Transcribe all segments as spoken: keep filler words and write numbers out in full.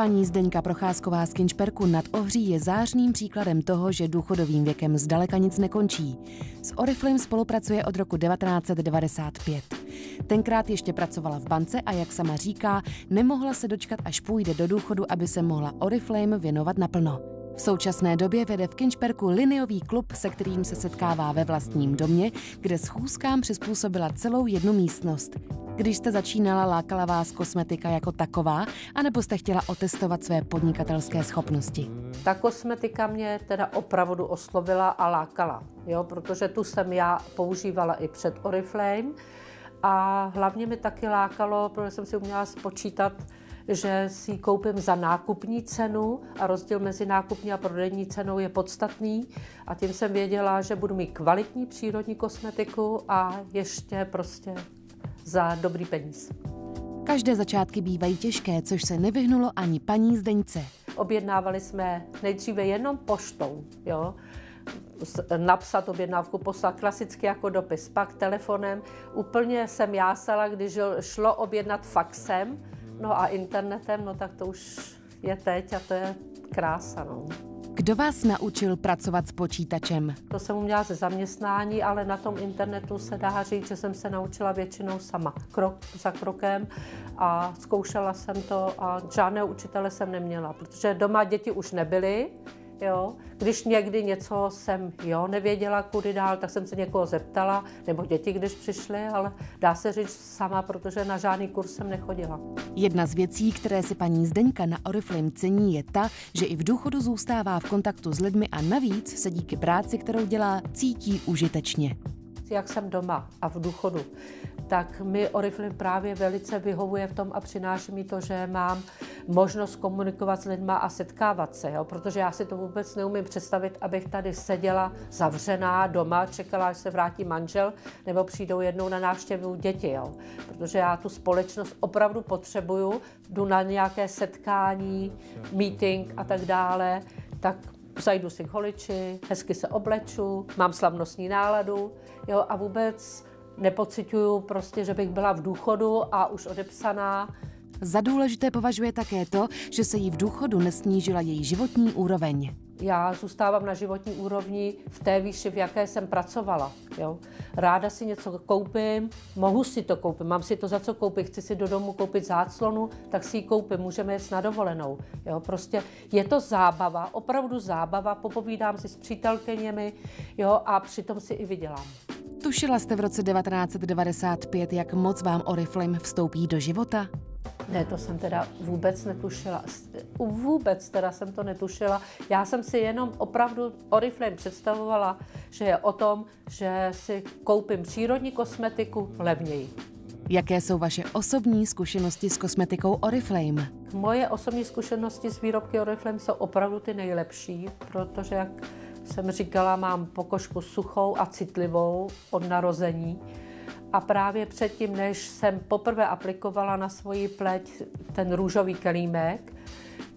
Paní Zdeňka Procházková z Kynšperku nad Ohří je zářným příkladem toho, že důchodovým věkem zdaleka nic nekončí. S Oriflame spolupracuje od roku devatenáct set devadesát pět. Tenkrát ještě pracovala v bance a, jak sama říká, nemohla se dočkat, až půjde do důchodu, aby se mohla Oriflame věnovat naplno. V současné době vede v Kynšperku liniový klub, se kterým se setkává ve vlastním domě, kde schůzkám přizpůsobila celou jednu místnost. Když jste začínala, lákala vás kosmetika jako taková, anebo jste chtěla otestovat své podnikatelské schopnosti? Ta kosmetika mě teda opravdu oslovila a lákala, jo, protože tu jsem já používala i před Oriflame a hlavně mi taky lákalo, protože jsem si uměla spočítat, že si ji koupím za nákupní cenu a rozdíl mezi nákupní a prodejní cenou je podstatný a tím jsem věděla, že budu mít kvalitní přírodní kosmetiku a ještě prostě za dobrý peníz. Každé začátky bývají těžké, což se nevyhnulo ani paní Zdeňce. Objednávali jsme nejdříve jenom poštou, jo? Napsat objednávku, poslat klasicky jako dopis, pak telefonem. Úplně jsem jásala, když šlo objednat faxem, no a internetem, no tak to už je teď a to je krása, no. Kdo vás naučil pracovat s počítačem? To jsem uměla ze zaměstnání, ale na tom internetu se dá říct, že jsem se naučila většinou sama, krok za krokem, a zkoušela jsem to a žádného učitele jsem neměla, protože doma děti už nebyly, jo. Když někdy něco jsem jo, nevěděla kudy dál, tak jsem se někoho zeptala, nebo děti, když přišly, ale dá se říct sama, protože na žádný kurz jsem nechodila. Jedna z věcí, které si paní Zdeňka na Oriflame cení, je ta, že i v důchodu zůstává v kontaktu s lidmi a navíc se díky práci, kterou dělá, cítí užitečně. Jak jsem doma a v důchodu, tak mi Oriflame právě velice vyhovuje v tom a přináší mi to, že mám možnost komunikovat s lidma a setkávat se, jo? Protože já si to vůbec neumím představit, abych tady seděla zavřená doma, čekala, až se vrátí manžel, nebo přijdou jednou na návštěvu děti, jo? Protože já tu společnost opravdu potřebuju, jdu na nějaké setkání, meeting a tak dále, tak zajdu si k holiči, hezky se obleču, mám slavnostní náladu, jo, a vůbec nepociťuju prostě, že bych byla v důchodu a už odepsaná. Za důležité považuje také to, že se jí v důchodu nesnížila její životní úroveň. Já zůstávám na životní úrovni v té výši, v jaké jsem pracovala. Jo. Ráda si něco koupím, mohu si to koupit, mám si to za co koupit, chci si do domu koupit záclonu, tak si ji koupím, můžeme jít na dovolenou. Jo. Prostě je to zábava, opravdu zábava, popovídám si s přítelkyněmi, jo, a přitom si i vydělám. Tušila jste v roce devatenáct set devadesát pět, jak moc vám Oriflame vstoupí do života? Ne, to jsem teda vůbec netušila. Vůbec teda jsem to netušila. Já jsem si jenom opravdu Oriflame představovala, že je o tom, že si koupím přírodní kosmetiku levněji. Jaké jsou vaše osobní zkušenosti s kosmetikou Oriflame? Moje osobní zkušenosti s výrobky Oriflame jsou opravdu ty nejlepší, protože, jak jsem říkala, mám pokožku suchou a citlivou od narození. A právě předtím, než jsem poprvé aplikovala na svoji pleť ten růžový kelímek,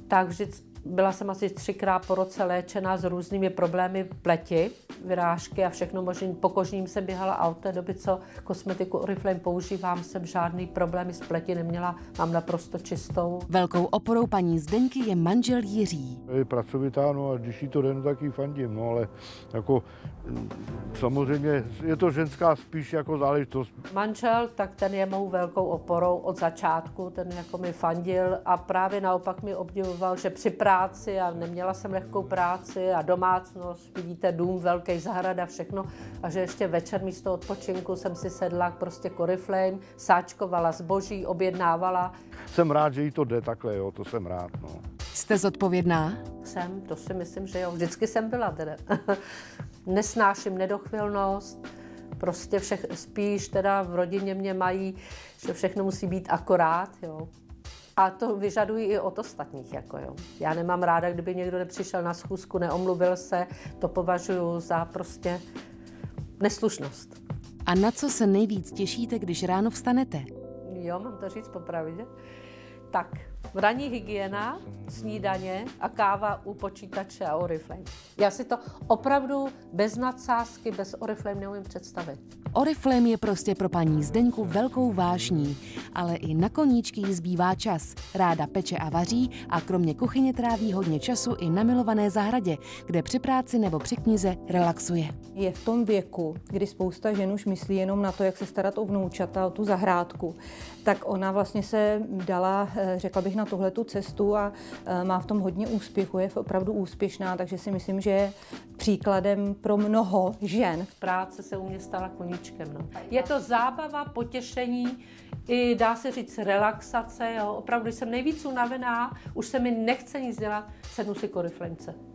takže byla jsem asi třikrát po roce léčena s různými problémy pleti, vyrážky a všechno možné. Pokožním jsem běhala a od té doby, co kosmetiku Oriflame používám, jsem žádný problémy s pleti neměla, mám naprosto čistou. Velkou oporou paní Zdeňky je manžel Jiří. Je pracovitá, no a když jí to den, tak jí fandím, no ale jako samozřejmě je to ženská spíš jako záležitost. Manžel, tak ten je mou velkou oporou od začátku, ten jako mi fandil a právě naopak mi obdivoval, že při práci a neměla jsem lehkou práci a domácnost, vidíte, dům velký, zahrada, všechno, a že ještě večer místo odpočinku jsem si sedla prostě k Oriflame, sáčkovala zboží, objednávala. Jsem rád, že jí to jde takhle, jo, to jsem rád, no. Jste zodpovědná? Jsem, to si myslím, že jo, vždycky jsem byla teda. Nesnáším nedochvilnost, prostě všech, spíš teda v rodině mě mají, že všechno musí být akorát, jo. A to vyžadují i od ostatních, jako jo. Já nemám ráda, kdyby někdo nepřišel na schůzku, neomluvil se, to považuji za prostě neslušnost. A na co se nejvíc těšíte, když ráno vstanete? Jo, mám to říct popravdě. Tak, ranní hygiena. snídaně a káva u počítače a Oriflame. Já si to opravdu bez nadsázky, bez Oriflame neumím představit. Oriflame je prostě pro paní Zdeňku velkou vášní, ale i na koníčky zbývá čas. Ráda peče a vaří a kromě kuchyně tráví hodně času i na milované zahradě, kde při práci nebo při knize relaxuje. Je v tom věku, kdy spousta žen už myslí jenom na to, jak se starat o vnoučata, o tu zahrádku, tak ona vlastně se dala, řekla bych, na tuhletu cestu a má v tom hodně úspěchu, je opravdu úspěšná, takže si myslím, že je příkladem pro mnoho žen. Práce se u mě stala koníčkem. No. Je to zábava, potěšení, i dá se říct relaxace. Jo. Opravdu, když jsem nejvíc unavená, už se mi nechce nic dělat, sednu si k Oriflamece.